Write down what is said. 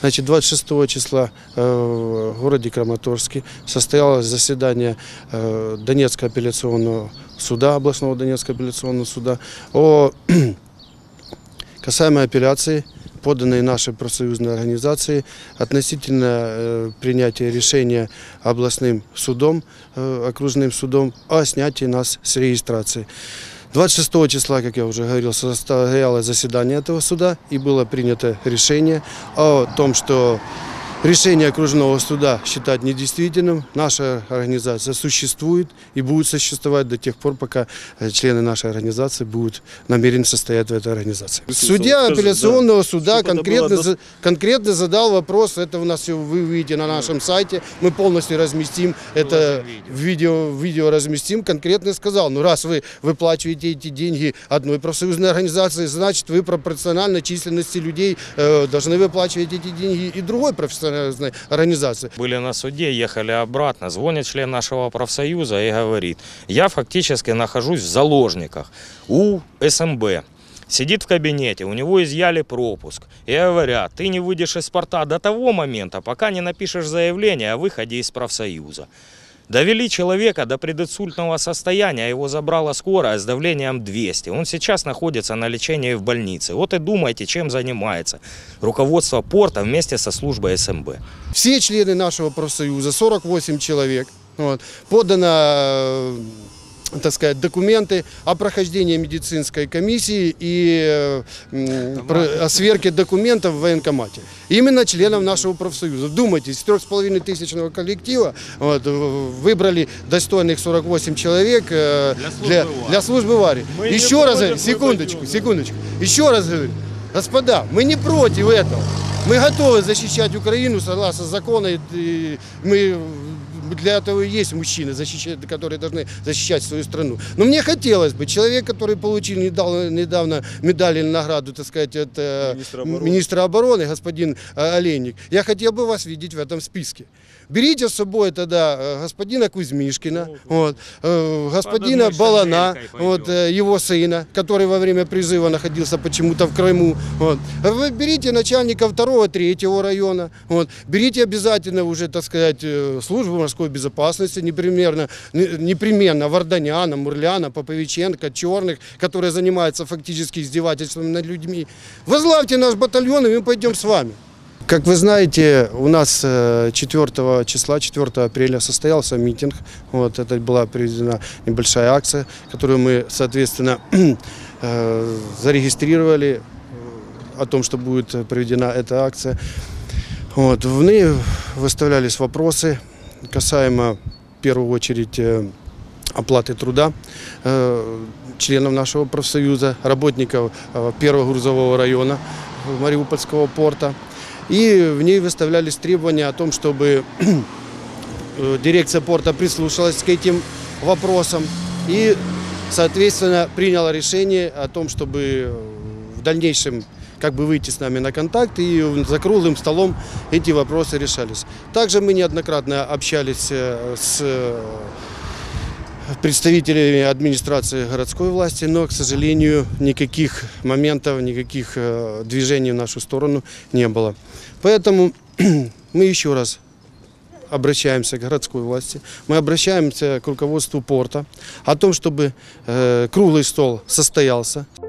Значит, 26 числа в городе Краматорске состоялось заседание Донецкого апелляционного суда, областного Донецкого апелляционного суда, касаемо апелляции, поданной нашей профсоюзной организации относительно принятия решения областным судом, окружным судом о снятии нас с регистрации. 26 числа, как я уже говорил, состоялось заседание этого суда и было принято решение о том, что решение окружного суда считать недействительным. Наша организация существует и будет существовать до тех пор, пока члены нашей организации будут намерены состоять в этой организации. Судья апелляционного суда конкретно задал вопрос, это у нас вы видите на нашем сайте, мы полностью разместим это видео разместим, конкретно сказал, ну раз вы выплачиваете эти деньги одной профсоюзной организации, значит вы пропорционально численности людей должны выплачивать эти деньги и другой профсоюзной организации. Были на суде, ехали обратно, звонит член нашего профсоюза и говорит: я фактически нахожусь в заложниках у СМБ. Сидит в кабинете, у него изъяли пропуск. И говорят, ты не выйдешь из порта до того момента, пока не напишешь заявление о выходе из профсоюза. Довели человека до прединсультного состояния, его забрала скорая с давлением 200. Он сейчас находится на лечении в больнице. Вот и думайте, чем занимается руководство порта вместе со службой СМБ. Все члены нашего профсоюза, 48 человек, подано, так сказать, документы о прохождении медицинской комиссии и о сверке документов в военкомате. Именно членов нашего профсоюза. Вдумайтесь, из 3,5-тысячного коллектива выбрали достойных 48 человек для службы в армии. Еще раз, секундочку, говорю, господа, мы не против этого. Мы готовы защищать Украину согласно закону, и мы... Для этого и есть мужчины, которые должны защищать свою страну. Но мне хотелось бы, человек, который получил недавно медаль или награду, так сказать, от министра обороны, господин Олейник, я хотел бы вас видеть в этом списке. Берите с собой тогда господина Кузьмишкина, господина Балана, его сына, который во время призыва находился почему-то в Крыму. Вы берите начальника 2-3 района, берите обязательно уже, так сказать, службу морской безопасности, непременно Варданяна, Мурляна, Поповиченко, Черных, которые занимаются фактически издевательством над людьми. Возглавьте наш батальон, и мы пойдем с вами. Как вы знаете, у нас 4 апреля состоялся митинг. Это была проведена небольшая акция, которую мы, соответственно, зарегистрировали о том, что будет проведена эта акция. В ней выставлялись вопросы касаемо, в первую очередь, оплаты труда членов нашего профсоюза, работников 1-го грузового района Мариупольского порта. И в ней выставлялись требования о том, чтобы дирекция порта прислушалась к этим вопросам и, соответственно, приняла решение о том, чтобы в дальнейшем выйти с нами на контакт, и за круглым столом эти вопросы решались. Также мы неоднократно общались с представителями администрации городской власти, но, к сожалению, никаких моментов, никаких движений в нашу сторону не было. Поэтому мы еще раз обращаемся к городской власти, мы обращаемся к руководству порта о том, чтобы круглый стол состоялся.